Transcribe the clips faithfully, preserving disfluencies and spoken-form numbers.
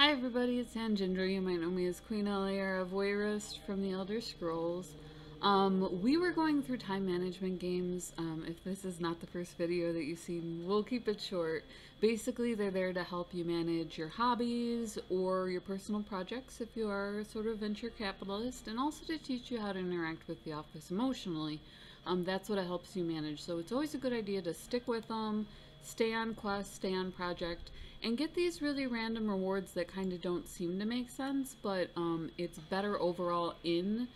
Hi everybody, it's Ann Jindra. You might know me as Queen Eliera of Wayrest from The Elder Scrolls. Um, we were going through time management games. Um, if this is not the first video that you've seen, we'll keep it short. Basically, they're there to help you manage your hobbies or your personal projects if you are sort of venture capitalist, and also to teach you how to interact with the office emotionally. Um, that's what it helps you manage. So it's always a good idea to stick with them, stay on quest, stay on project, and get these really random rewards that kind of don't seem to make sense, but um, it's better overall in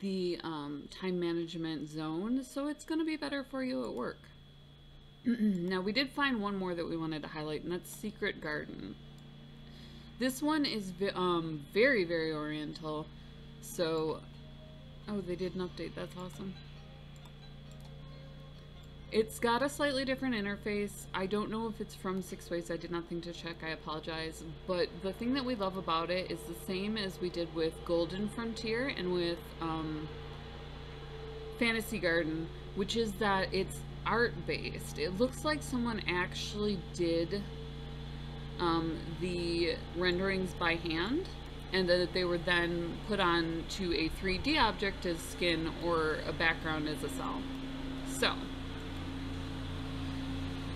the um, time management zone, so it's going to be better for you at work. Now, we did find one more that we wanted to highlight, and that's Secret Garden. This one is um, very, very oriental, so... Oh, they did an update. That's awesome. It's got a slightly different interface. I don't know if it's from Six Ways. I did not think to check. I apologize. But the thing that we love about it is the same as we did with Golden Frontier and with um, Fantasy Garden, which is that it's art-based. It looks like someone actually did um, the renderings by hand, and that they were then put on to a three D object as skin or a background as a cell. So...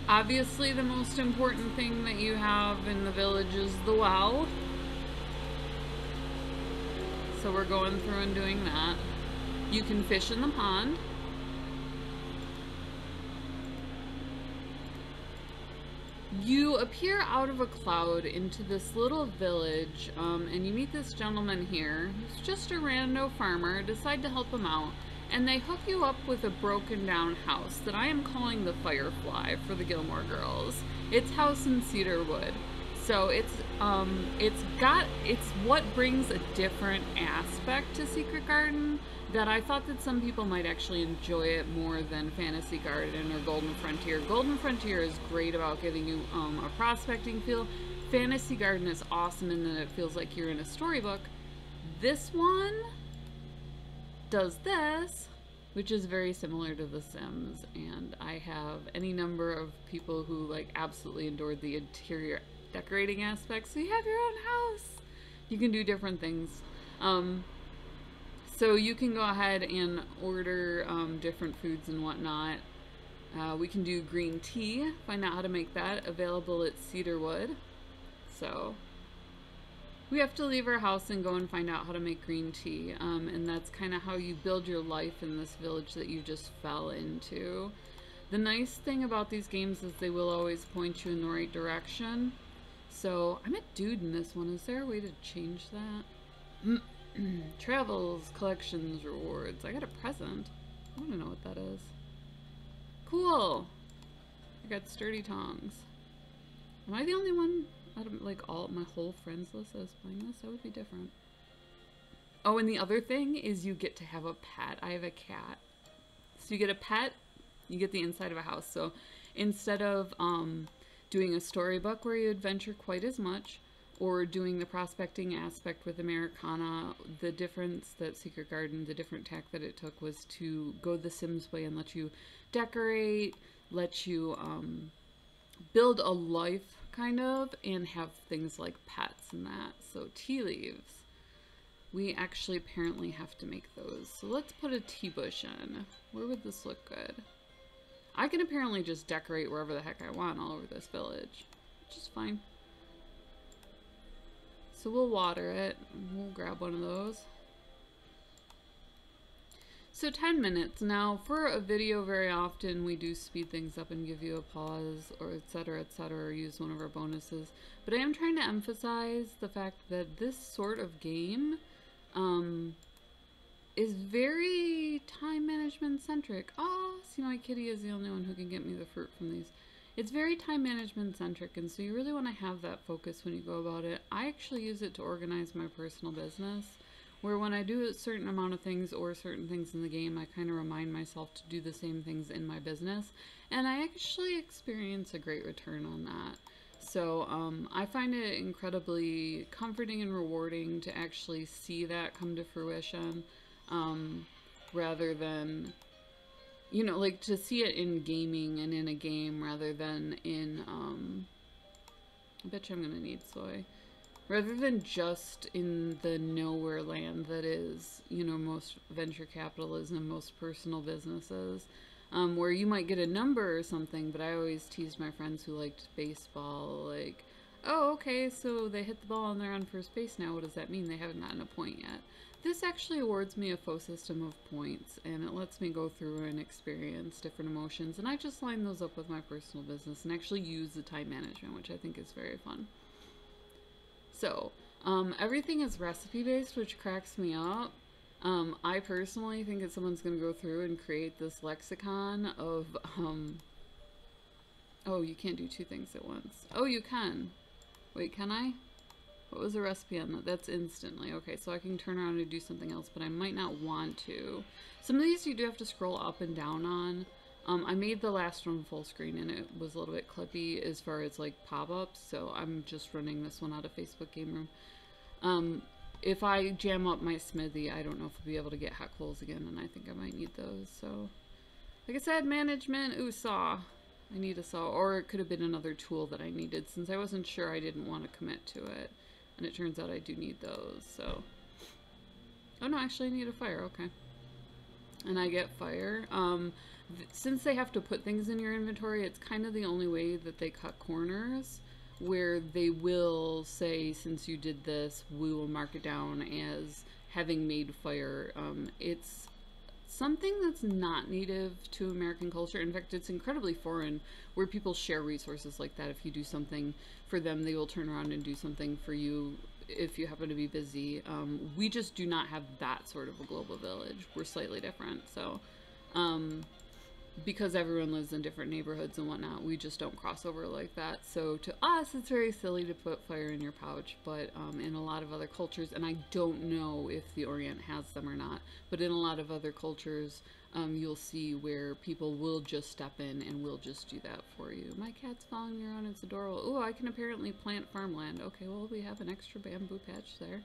obviously, the most important thing that you have in the village is the well. So we're going through and doing that. You can fish in the pond. You appear out of a cloud into this little village, um, and you meet this gentleman here who's just a rando farmer. Decide to help him out. And they hook you up with a broken down house that I am calling the Firefly for the Gilmore Girls. It's house in Cedarwood. So it's um it's got it's what brings a different aspect to Secret Garden that I thought that some people might actually enjoy it more than Fantasy Garden or Golden Frontier. Golden Frontier is great about giving you um a prospecting feel. Fantasy Garden is awesome in that it feels like you're in a storybook. This one does this, which is very similar to The Sims, and I have any number of people who like absolutely adored the interior decorating aspects. So you have your own house, you can do different things. Um, so you can go ahead and order um, different foods and whatnot. Uh, we can do green tea, find out how to make that, available at Cedarwood. So we have to leave our house and go and find out how to make green tea, um, and that's kind of how you build your life in this village that you just fell into. The nice thing about these games is they will always point you in the right direction. So I'm a dude in this one. Is there a way to change that? Travels, collections, rewards. I got a present. I want to know what that is. Cool. I got sturdy tongs. Am I the only one out of like all my whole friends list that was playing this? That would be different. Oh, and the other thing is you get to have a pet. I have a cat. So you get a pet, you get the inside of a house. So instead of um, doing a storybook where you adventure quite as much, or doing the prospecting aspect with Americana, the difference that Secret Garden, the different tack that it took was to go the Sims way and let you decorate, let you um, build a life, kind of, and have things like pets and that. So tea leaves, we actually apparently have to make those. So let's put a tea bush in. Where would this look good? I can apparently just decorate wherever the heck I want all over this village, which is fine. So we'll water it. We'll grab one of those. So ten minutes. Now, for a video, very often we do speed things up and give you a pause, or etc, etc, or use one of our bonuses, but I am trying to emphasize the fact that this sort of game um, is very time management centric. Oh, see, my kitty is the only one who can get me the fruit from these. It's very time management centric, and so you really want to have that focus when you go about it. I actually use it to organize my personal business, where when I do a certain amount of things or certain things in the game, I kind of remind myself to do the same things in my business, and I actually experience a great return on that. So um, I find it incredibly comforting and rewarding to actually see that come to fruition, um, rather than, you know, like to see it in gaming and in a game rather than in, um, I bet you I'm gonna need soy. rather than just in the nowhere land that is, you know, most venture capitalism, most personal businesses, um, where you might get a number or something. But I always teased my friends who liked baseball, like, oh, okay, so they hit the ball and they're on first base now. What does that mean? They haven't gotten a point yet. This actually awards me a faux system of points, and it lets me go through and experience different emotions, and I just line those up with my personal business and actually use the time management, which I think is very fun. So, um, everything is recipe-based, which cracks me up. Um, I personally think that someone's going to go through and create this lexicon of, um, oh, you can't do two things at once. Oh, you can. Wait, can I? What was the recipe on that? That's instantly. Okay, so I can turn around and do something else, but I might not want to. Some of these you do have to scroll up and down on. Um, I made the last one full screen and it was a little bit clippy as far as like pop-ups, so I'm just running this one out of Facebook Game Room. Um, if I jam up my smithy, I don't know if I'll be able to get hot coals again, and I think I might need those. So, like I said, management, ooh, saw. I need a saw, or it could have been another tool that I needed since I wasn't sure. I didn't want to commit to it. And it turns out I do need those, so... Oh no, actually I need a fire, okay. And I get fire. Um, th since they have to put things in your inventory, it's kind of the only way that they cut corners, where they will say, since you did this, we will mark it down as having made fire. Um, it's something that's not native to American culture. In fact, it's incredibly foreign, where people share resources like that. If you do something for them, they will turn around and do something for you if you happen to be busy. Um, we just do not have that sort of a global village. We're slightly different. So, um, because everyone lives in different neighborhoods and whatnot, we just don't cross over like that. So to us, it's very silly to put fire in your pouch, but um, in a lot of other cultures, and I don't know if the Orient has them or not, but in a lot of other cultures, um, you'll see where people will just step in and will just do that for you. My cat's following your own, it's adorable. Oh, I can apparently plant farmland. Okay, well, we have an extra bamboo patch there.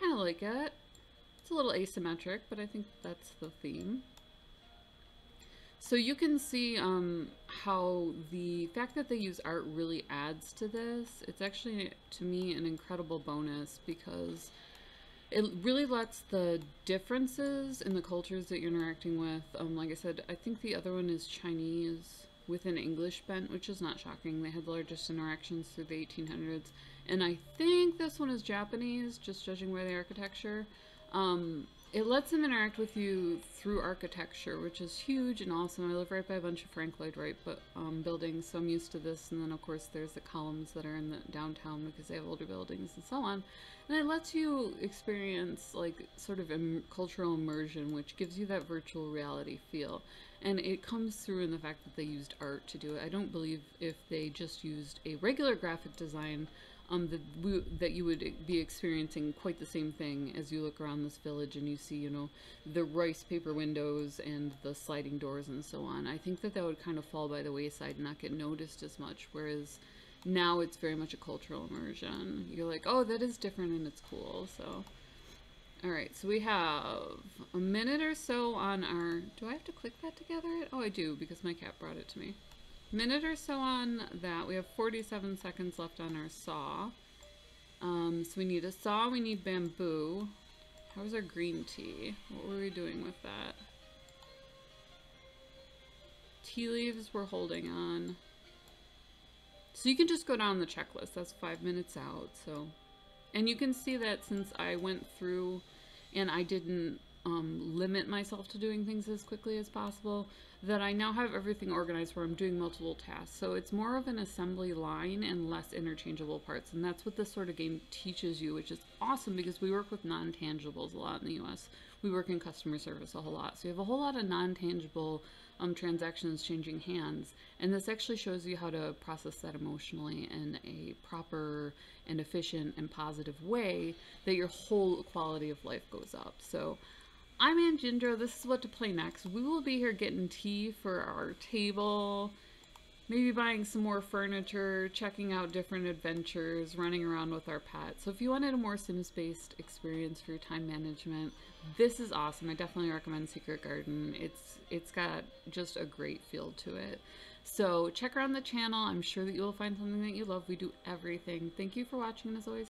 Kind of like it. It's a little asymmetric, but I think that's the theme. So you can see um, how the fact that they use art really adds to this. It's actually, to me, an incredible bonus, because it really lets the differences in the cultures that you're interacting with, um, like I said, I think the other one is Chinese with an English bent, which is not shocking. They had the largest interactions through the eighteen hundreds. And I think this one is Japanese, just judging by the architecture. Um, It lets them interact with you through architecture, which is huge and awesome. I live right by a bunch of Frank Lloyd Wright but, um, buildings, so I'm used to this. And then, of course, there's the columns that are in the downtown because they have older buildings and so on. And it lets you experience, like, sort of im- cultural immersion, which gives you that virtual reality feel. And it comes through in the fact that they used art to do it. I don't believe if they just used a regular graphic design Um, that, we, that you would be experiencing quite the same thing as you look around this village and you see, you know, the rice paper windows and the sliding doors and so on. I think that that would kind of fall by the wayside and not get noticed as much, whereas now it's very much a cultural immersion. You're like, oh, that is different and it's cool, so. All right, so we have a minute or so on our, do I have to click that to gather it? Oh, I do, because my cat brought it to me. Minute or so on that. We have forty-seven seconds left on our saw. Um, so we need a saw, we need bamboo. How was our green tea? What were we doing with that? Tea leaves we're holding on. So you can just go down the checklist. That's five minutes out. So, and you can see that since I went through and I didn't Um, limit myself to doing things as quickly as possible, that I now have everything organized where I'm doing multiple tasks. So it's more of an assembly line and less interchangeable parts. And that's what this sort of game teaches you, which is awesome because we work with non-tangibles a lot in the U S. We work in customer service a whole lot. So you have a whole lot of non-tangible um, transactions changing hands. And this actually shows you how to process that emotionally in a proper and efficient and positive way that your whole quality of life goes up. So I'm Ann Jindra. This is what to play next. We will be here getting tea for our table, maybe buying some more furniture, checking out different adventures, running around with our pet. So if you wanted a more Sims-based experience for your time management, this is awesome. I definitely recommend Secret Garden. It's it's got just a great feel to it. So check around the channel. I'm sure that you will find something that you love. We do everything. Thank you for watching, as always.